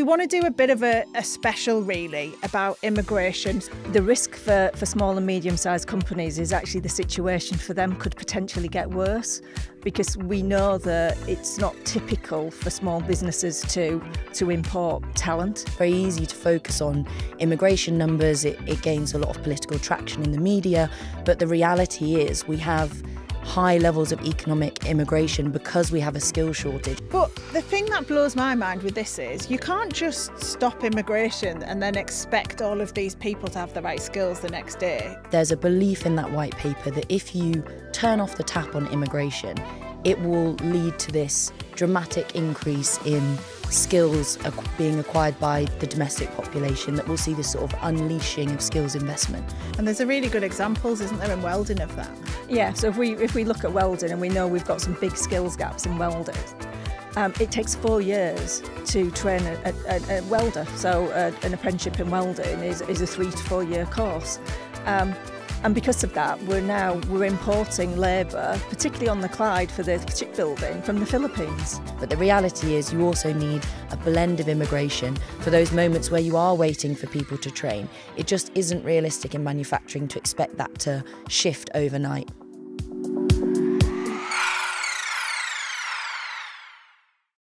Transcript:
We want to do a bit of a special, really, about immigration. The risk for small and medium-sized companies is actually the situation for them could potentially get worse, because we know that it's not typical for small businesses to import talent. Very easy to focus on immigration numbers. It gains a lot of political traction in the media, but the reality is we have high levels of economic immigration because we have a skill shortage. But the thing that blows my mind with this is you can't just stop immigration and then expect all of these people to have the right skills the next day. There's a belief in that white paper that if you turn off the tap on immigration, it will lead to this dramatic increase in skills being acquired by the domestic population, that we'll see this sort of unleashing of skills investment. And there's a really good examples, isn't there, in welding of that? Yeah, so if we look at welding, and we know we've got some big skills gaps in welders, it takes 4 years to train a welder, so an apprenticeship in welding is a 3 to 4 year course. And because of that, we're importing labour, particularly on the Clyde for the ship building, from the Philippines. But the reality is you also need a blend of immigration for those moments where you are waiting for people to train. It just isn't realistic in manufacturing to expect that to shift overnight.